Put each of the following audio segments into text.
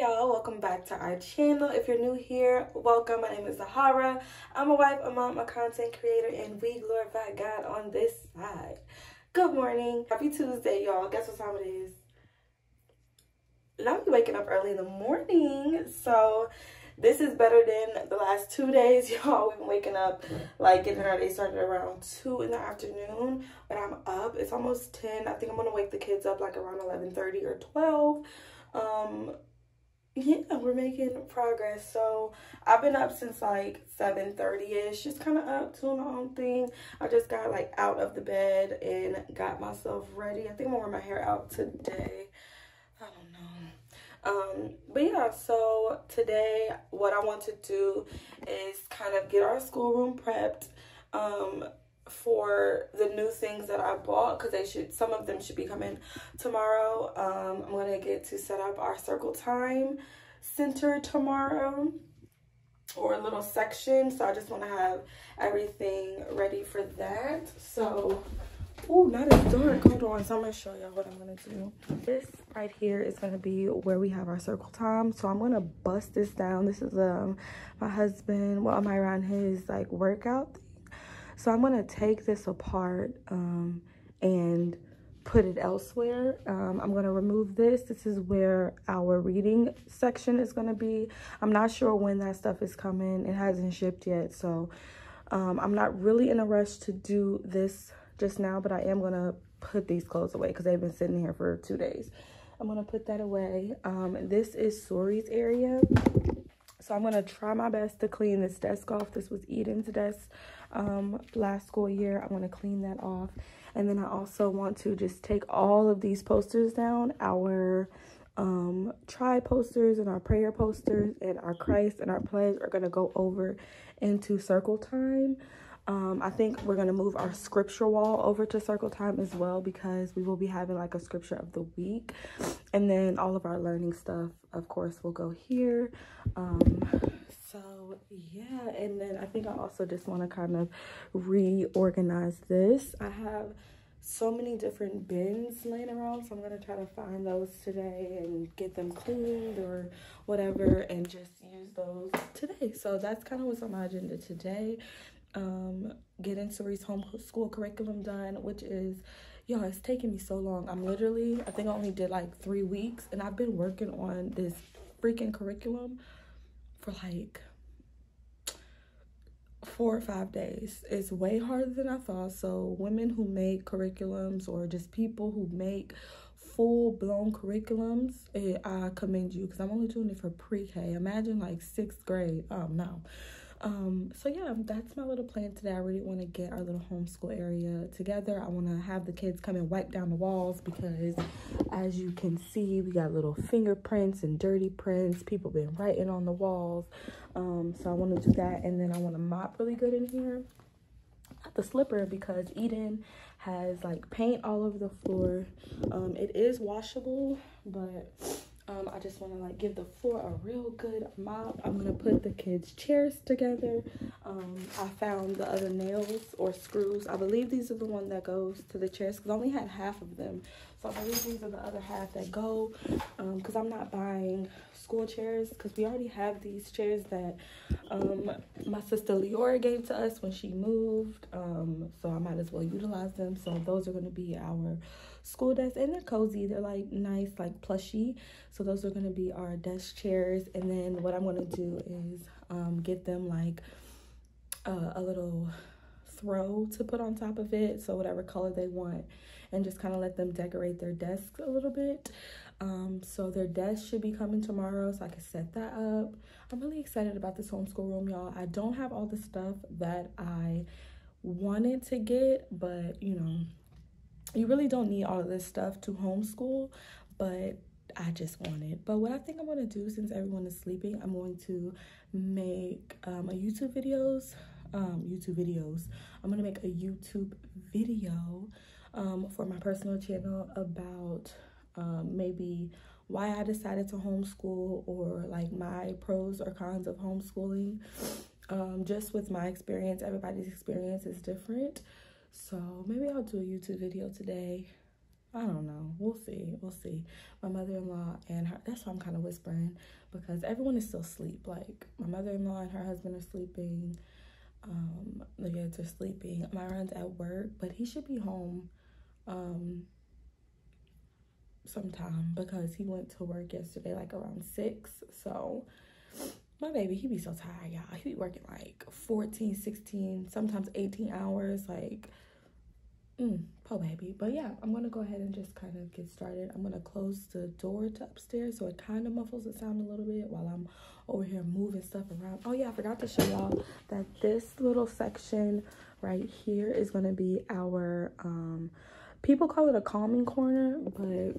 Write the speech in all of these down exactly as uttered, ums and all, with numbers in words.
Hey y'all, welcome back to our channel. If you're new here, welcome. My name is Zahara. I'm a wife, a mom, a content creator, and we glorify God on this side. Good morning. Happy Tuesday, y'all. Guess what time it is? I'll be waking up early in the morning, so this is better than the last two days, y'all. We've been waking up, like, getting our day started around two in the afternoon, but I'm up. It's almost ten. I think I'm going to wake the kids up, like, around eleven thirty or twelve. Um, yeah, we're making progress. So I've been up since, like, seven thirty-ish. Just kind of up, doing my own thing. I just got, like, out of the bed and got myself ready. I think I'm going to wear my hair out today. I don't know. Um, but yeah, so today what I want to do is kind of get our schoolroom prepped um, for the new things that I bought, because they should, some of them should be coming tomorrow. Um, I'm going to get to set up our circle time center tomorrow, or a little section. So I just want to have everything ready for that. So, oh, not as dark. Hold on. So I'm going to show y'all what I'm going to do. This right here is going to be where we have our circle time. So I'm going to bust this down. This is um my husband, well, Myron, his, like, workout thing. So I'm going to take this apart um, and put it elsewhere. Um, I'm going to remove this. This is where our reading section is going to be. I'm not sure when that stuff is coming. It hasn't shipped yet. So um, I'm not really in a rush to do this just now, but I am gonna put these clothes away because they've been sitting here for two days. I'm gonna put that away. Um, this is Suri's area. So I'm gonna try my best to clean this desk off. This was Eden's desk um, last school year. I wanna clean that off. And then I also want to just take all of these posters down, our um, tri posters and our prayer posters and our Christ and our pledge are gonna go over into circle time. Um, I think we're going to move our scripture wall over to circle time as well, because we will be having, like, a scripture of the week. And then all of our learning stuff, of course, will go here. Um, so, yeah. And then I think I also just want to kind of reorganize this. I have so many different bins laying around, so I'm going to try to find those today and get them cleaned or whatever and just use those today. So that's kind of what's on my agenda today. Um, getting Cerise's homeschool curriculum done, which is, y'all, it's taking me so long. I'm literally, I think I only did like three weeks, and I've been working on this freaking curriculum for like four or five days. It's way harder than I thought. So women who make curriculums, or just people who make full-blown curriculums, it, I commend you, because I'm only doing it for pre-K. Imagine like sixth grade. Oh, no. Um, so yeah, that's my little plan today. I really want to get our little homeschool area together. I want to have the kids come and wipe down the walls, because as you can see, we got little fingerprints and dirty prints. People been writing on the walls. Um, so I want to do that. And then I want to mop really good in here. Not the slipper, because Eden has, like, paint all over the floor. Um, it is washable, but Um, I just want to, like, give the floor a real good mop. I'm going to put the kids' chairs together. Um, I found the other nails or screws. I believe these are the one that goes to the chairs, because I only had half of them. So I believe these are the other half that go, because um, I'm not buying school chairs, because we already have these chairs that um, my sister Leora gave to us when she moved. Um, so I might as well utilize them. So those are going to be our school desks, and they're cozy. They're, like, nice, like, plushy. So those are going to be our desk chairs. And then what I'm going to do is um, get them, like, uh, a little throw to put on top of it, so whatever color they want, and just kind of let them decorate their desk a little bit. Um, so their desk should be coming tomorrow, so I can set that up. I'm really excited about this homeschool room, y'all. I don't have all the stuff that I wanted to get, but, you know, you really don't need all of this stuff to homeschool, but I just want it. But what I think I'm going to do, since everyone is sleeping, I'm going to make um, a YouTube videos, um, YouTube videos. I'm going to make a YouTube video um, for my personal channel about um, maybe why I decided to homeschool, or, like, my pros or cons of homeschooling. Um, just with my experience, everybody's experience is different. So maybe I'll do a YouTube video today. I don't know. We'll see. We'll see. My mother-in-law and her, that's why I'm kind of whispering, because everyone is still asleep. Like, my mother-in-law and her husband are sleeping. Um, the kids are sleeping. Myron's at work, but he should be home um, sometime, because he went to work yesterday, like, around six. So, my baby, he be so tired, y'all. He be working, like, fourteen, sixteen, sometimes eighteen hours, like... Mm, poor baby. But yeah, I'm gonna go ahead and just kind of get started. I'm gonna close the door to upstairs so it kind of muffles the sound a little bit while I'm over here moving stuff around. Oh yeah, I forgot to show y'all that this little section right here is gonna be our um people call it a calming corner, but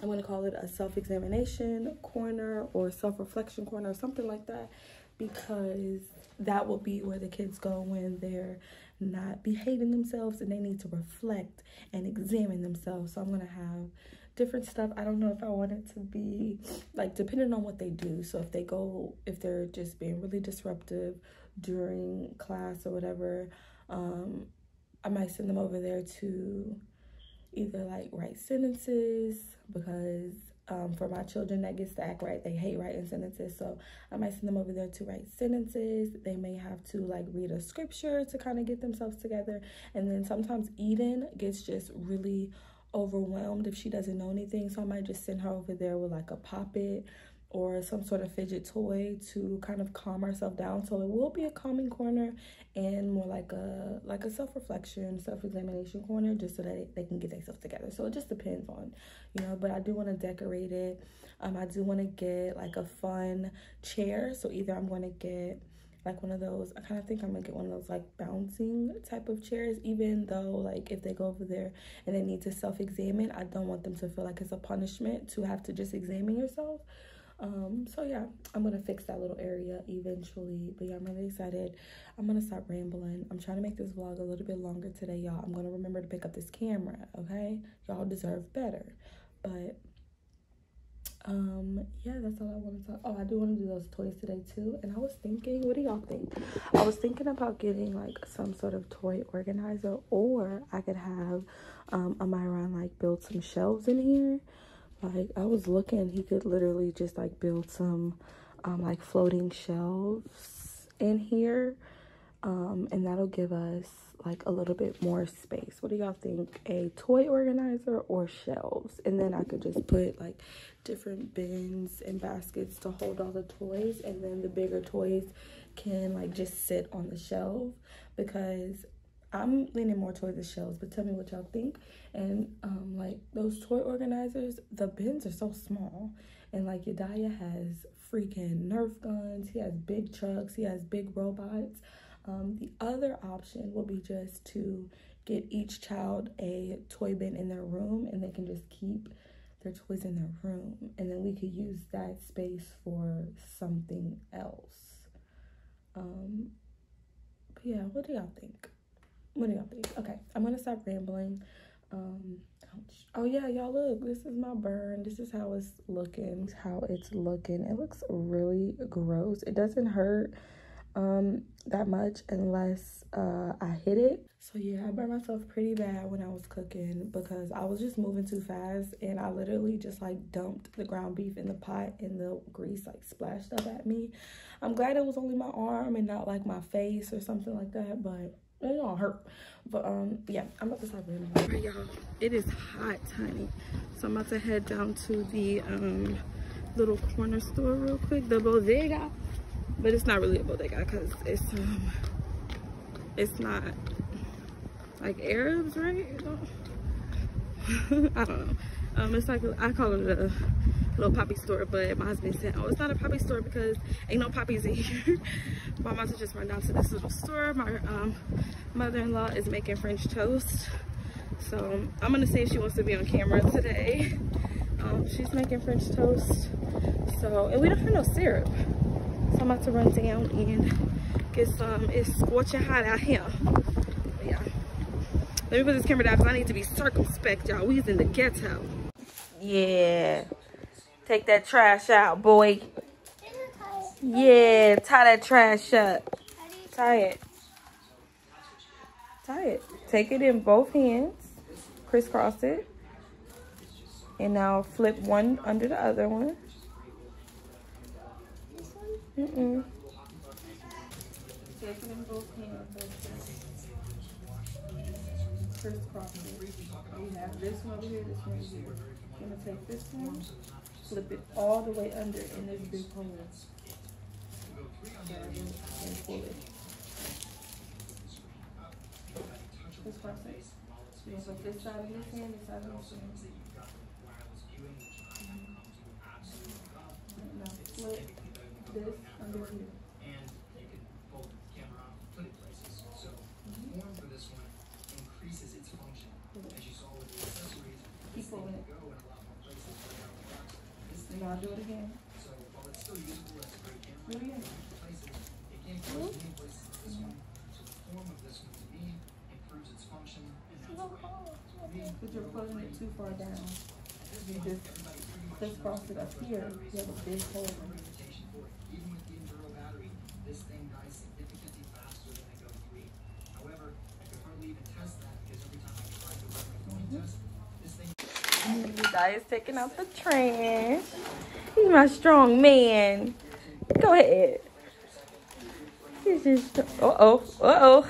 I'm gonna call it a self-examination corner or self-reflection corner or something like that, because that will be where the kids go when they're not behaving themselves and they need to reflect and examine themselves. So I'm gonna have different stuff. I don't know if I want it to be like depending on what they do. So if they go, if they're just being really disruptive during class or whatever, um I might send them over there to either like write sentences, because Um, for my children that gets to act right, they hate writing sentences. So I might send them over there to write sentences. They may have to like read a scripture to kind of get themselves together. And then sometimes Eden gets just really overwhelmed if she doesn't know anything. So I might just send her over there with like a Pop-It or some sort of fidget toy to kind of calm herself down. So it will be a calming corner and more like a like a self-reflection, self-examination corner, just so that they can get themselves together. So it just depends on, you know, but I do want to decorate it. Um, I do want to get like a fun chair. So either I'm going to get like one of those, I kind of think I'm gonna get one of those like bouncing type of chairs, even though like if they go over there and they need to self-examine, I don't want them to feel like it's a punishment to have to just examine yourself. Um, so yeah, I'm gonna fix that little area eventually. But yeah, I'm really excited. I'm gonna stop rambling. I'm trying to make this vlog a little bit longer today, y'all. I'm gonna remember to pick up this camera, okay? Y'all deserve better. But um yeah, that's all I want to talk. Oh, I do want to do those toys today too. And I was thinking, what do y'all think? I was thinking about getting like some sort of toy organizer, or I could have um a Myron like build some shelves in here. Like, I was looking, he could literally just, like, build some, um, like, floating shelves in here. Um, and that'll give us, like, a little bit more space. What do y'all think? A toy organizer or shelves? And then I could just put, like, different bins and baskets to hold all the toys. And then the bigger toys can, like, just sit on the shelf. Because... I'm leaning more towards the shelves, but tell me what y'all think. And um like those toy organizers, the bins are so small, and like Yadaya has freaking Nerf guns, he has big trucks, he has big robots. Um the other option will be just to get each child a toy bin in their room, and they can just keep their toys in their room, and then we could use that space for something else. Um but yeah, what do y'all think? What do y'all think? Okay, I'm gonna stop rambling. Um, ouch. Oh yeah, y'all, look, this is my burn. This is how it's looking. How it's looking. It looks really gross. It doesn't hurt um that much unless uh I hit it. So yeah, I burned myself pretty bad when I was cooking, because I was just moving too fast, and I literally just like dumped the ground beef in the pot, and the grease like splashed up at me. I'm glad it was only my arm and not like my face or something like that, but it don't hurt. But um yeah, I'm about to stop rambling. All right, y'all, it is hot, honey, so I'm about to head down to the um little corner store real quick, the bodega. But it's not really a bodega, because it's um it's not like Arabs, right? I don't know. Um it's like, I call it a little poppy store, but my husband said, oh, it's not a poppy store because ain't no poppies in here. My mom just run down to this little store. My um mother-in-law is making French toast, so I'm gonna see if she wants to be on camera today. Um she's making French toast, so, and we don't have no syrup, so I'm about to run down and get some. It's scorching hot out here. But yeah, let me put this camera down, because I need to be circumspect, y'all. We's in the ghetto. Yeah, take that trash out, boy. Yeah, tie that trash up. Tie it. Tie it. Take it in both hands. Crisscross it. And now flip one under the other one. This one? Mm-mm. We have this one over here, this one over here. I'm going to take this one, flip it all the way under in this big hole. And pull it. This part six. You're going to put this side of this hand, this side of this hand. And now flip this under here. And I'll do it again. So while it's still useful as a great camera, it can't go to any place as this one. So the form of this one to me improves its function. Because you're pulling it too far down. If you just just cross it up here, you have a big hole. Even with the internal battery, this thing dies significantly faster than I go three. However, I could hardly even test that because every time I try to run my phone test, this thing. Yadaya is taking out the trash. He's my strong man. Go ahead. He's just, uh-oh, uh-oh.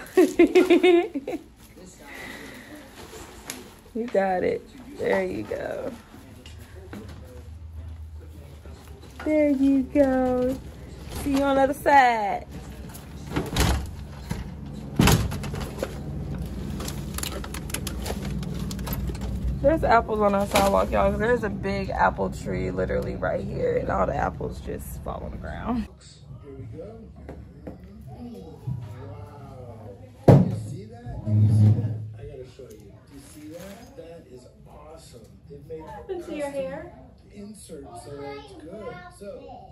You got it. There you go. There you go. See you on the other side. There's apples on our sidewalk, y'all. There's a big apple tree literally right here, and all the apples just fall on the ground. Here we go. Wow. You see that? You see that? I gotta show you. You see that? That is awesome. It made what happened to your hair? Insert, so it's good. So,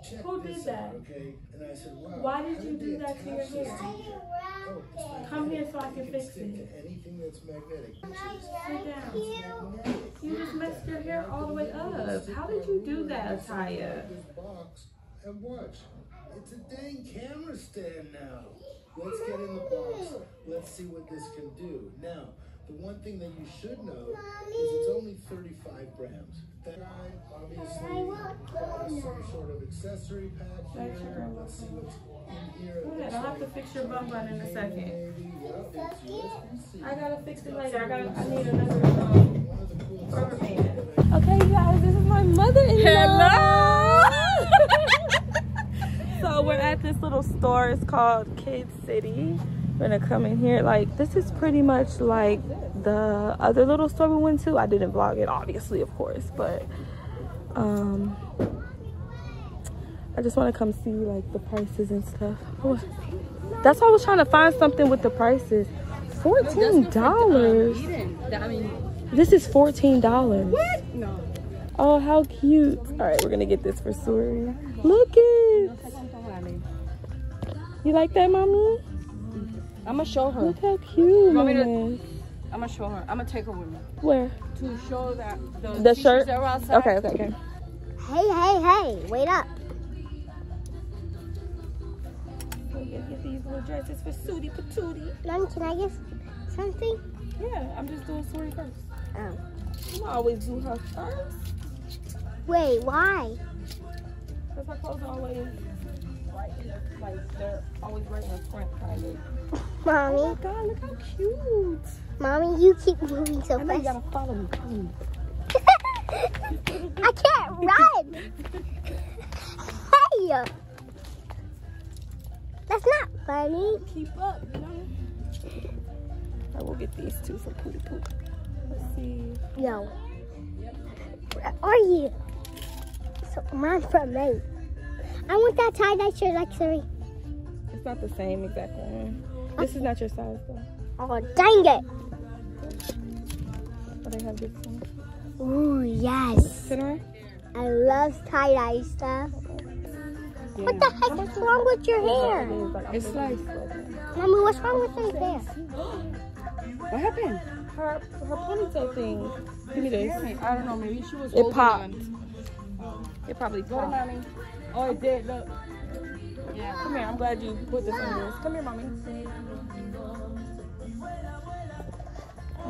check Who did this that? Out, okay? And I said, wow. Why did you do that to your hair? Oh, come here so I can fix it. Anything that's magnetic. Sit down. You just messed your hair all the way up. How did you do that, Taya? And watch. It's a dang camera stand now. Let's get in the box. Let's see what this can do. Now, the one thing that you should know is it's only thirty-five grams. That I obviously have some sort of accessory pack here. Let's see what's in here. Go ahead, I'll have to fix your bum bun in a second. I gotta fix it later. I gotta. I need another um, rubber band. Okay, guys, this is my mother-in-law. Hello. So we're at this little store. It's called Kid City. We're gonna come in here. Like, this is pretty much like the other little store we went to. I didn't vlog it, obviously, of course, but um I just want to come see like the prices and stuff. Oh, that's why I was trying to find something with the prices. Fourteen dollars. This is fourteen dollars. What? No. Oh, how cute. All right, we're gonna get this for Suri. Look it. You like that, mommy? I'm gonna show her. Look how cute. I'm gonna show her. I'm gonna take her with me. Where? To show that the, the shirt. That were outside. Okay, okay, okay. Hey, hey, hey! Wait up. We're gonna get these little dresses for Sooty Patootie. Mom, can I get something? Yeah, I'm just doing Suri first. Oh. You always do her first. Wait, why? Because her clothes are always right in the, like they're always right in the front, kind of. Mommy. Oh my God, look how cute. Mommy, you keep moving so I know fast. You gotta follow me. I can't run. Hey. That's not funny. Keep up, you know? I will get these two for Pooty Poop. Let's see. Yo. Where are you? So, mine's from me. I want that tie-dye shirt like Suri. It's not the same exact one. This is not your size, though. Oh, dang it! But I have this one. Ooh, yes. I love tie-dye stuff. Yeah. What the heck is wrong with your hair? It's like... Mommy, what's wrong with your hair? What happened? Her, her ponytail thing. Give me this. I don't know, maybe she was... It popped. On. It probably popped. Mommy. Oh, it did, look. Yeah, come here. I'm glad you put this on yours. Come here, mommy.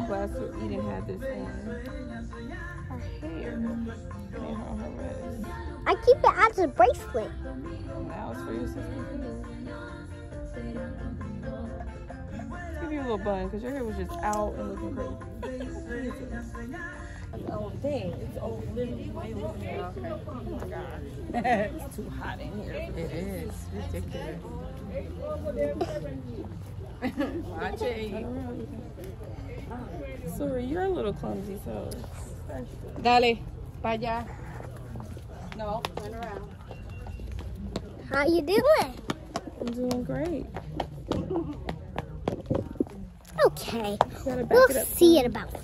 blast so Eden had this on her hair and on her wrist. I keep it as a bracelet. Now it's for your sister. Let's give you a little bun because your hair was just out and looking crazy. It's old thing. It's old literally way over there. Oh my god. It's too hot in here. It is. Ridiculous. Watch it. Sorry, you're a little clumsy, so. Dale, vaya. No, turn around. How you doing? I'm doing great. Okay. We'll it see it about it.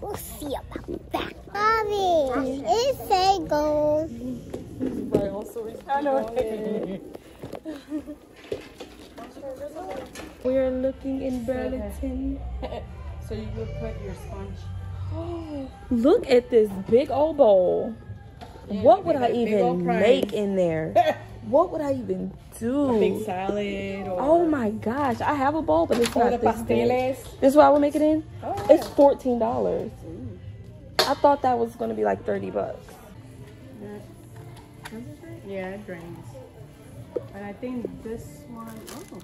We'll see about that. Mommy, it say goals. We are looking in Burlington. So you would put your sponge. Oh, look at this big old bowl. Yeah, what would I even make in there? What would I even do? A big salad or... Oh my gosh, I have a bowl, but it's not this thing. This is what I would make it in? Oh, yeah. It's fourteen dollars. Mm. I thought that was going to be like thirty bucks. Yeah, it drains. And I think this one, oh,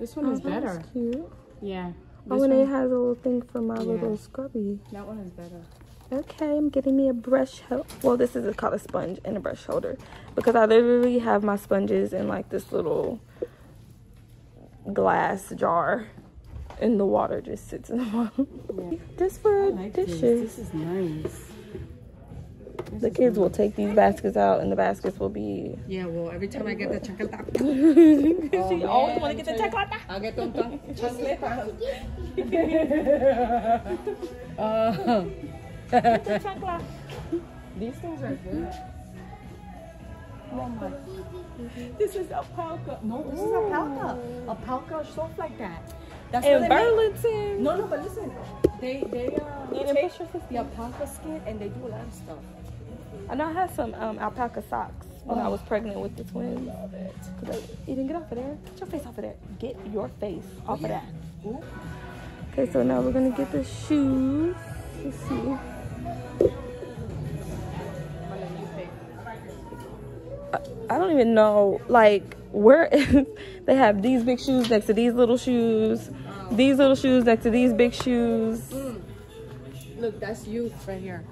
this one oh, is better. That's cute. Yeah. Oh, and one... it has a little thing for my yeah. little scrubby. That one is better. Okay, I'm getting me a brush holder. Well, this is called a sponge and a brush holder because I literally have my sponges in like this little glass jar and the water just sits in the bottom. Yeah. Just for like dishes. This. this is nice. This the is kids nice. will take these baskets out and the baskets will be... Yeah, well, every time I get the chocolate. Oh, she always want to get the chocolate. I'll get the chocolate. uh, These things are good. Oh my. This is alpaca. No, this Ooh. is alpaca. Alpaca or stuff like that. That's in Burlington. Make. No, no, but listen. They, they uh, take the alpaca skin and they do a lot of stuff. I know I had some um, alpaca socks when oh. I was pregnant with the twins. I love it. Because you didn't get off of there. Get your face off of that. Get your face off oh, yeah. of that. Okay, so now we're going to get the shoes. Let's see. I don't even know, like, where is, they have these big shoes next to these little shoes, these little shoes next to these big shoes. Mm. Look, that's youth right here.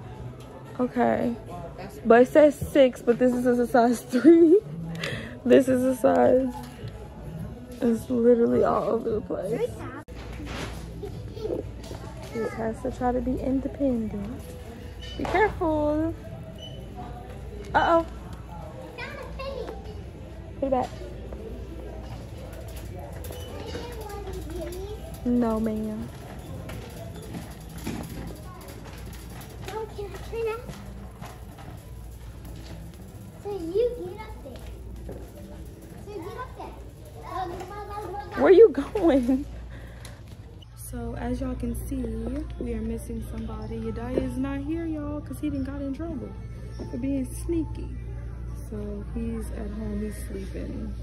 Okay. That's but it says six, but this is a size three. This is a size. It's literally all over the place. She has to try to be independent. Be careful. Uh-oh. Put it back. No, ma'am. No, can I turn up? So you get up there. So get up there. Where you going? So as y'all can see, we are missing somebody. Yadaya is not here, y'all, because he didn't got in trouble for being sneaky. So he's at home, he's sleeping.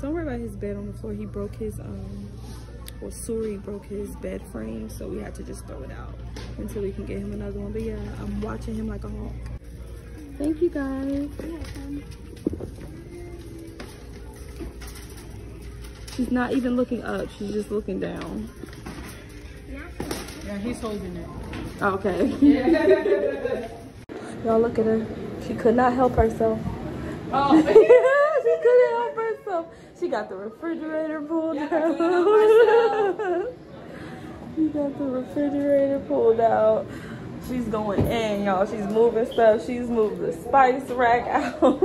Don't worry about his bed on the floor. He broke his, um, well, Suri broke his bed frame, so we had to just throw it out until we can get him another one. But yeah, I'm watching him like a hawk. Thank you guys. You're welcome. She's not even looking up, she's just looking down. Yeah, he's holding it. Oh, okay. Y'all look at her. She could not help herself. Oh. She couldn't help herself. She got the refrigerator pulled yeah, out. She got the refrigerator pulled out. She's going in, y'all. She's moving stuff. She's moved the spice rack out.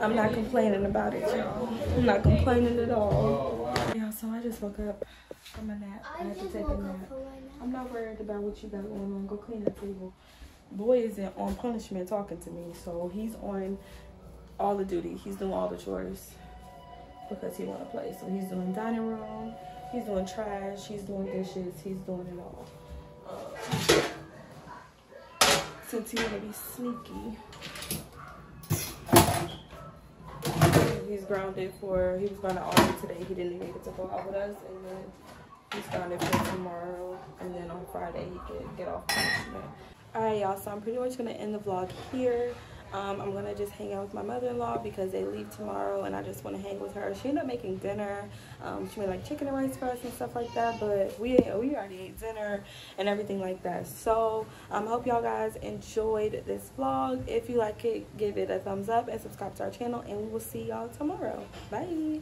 I'm not complaining about it, y'all. I'm not complaining at all. Yeah, so I just woke up from a nap. I, I had to take a nap. I'm not worried about what you got going on. Go clean the table. Boy isn't on punishment talking to me, so he's on all the duty. He's doing all the chores because he want to play. So he's doing dining room, he's doing trash, he's doing dishes, he's doing it all. Um, since he's gonna be sneaky, he's grounded for. He was going to audit today. He didn't even get to go out with us, and then he's going to play tomorrow, and then on Friday he can get off punishment. All right, y'all, so I'm pretty much going to end the vlog here. Um, I'm going to just hang out with my mother-in-law because they leave tomorrow, and I just want to hang with her. She ended up making dinner. Um, she made, like, chicken and rice for us and stuff like that, but we, we already ate dinner and everything like that. So I um, hope y'all guys enjoyed this vlog. If you like it, give it a thumbs up and subscribe to our channel, and we will see y'all tomorrow. Bye.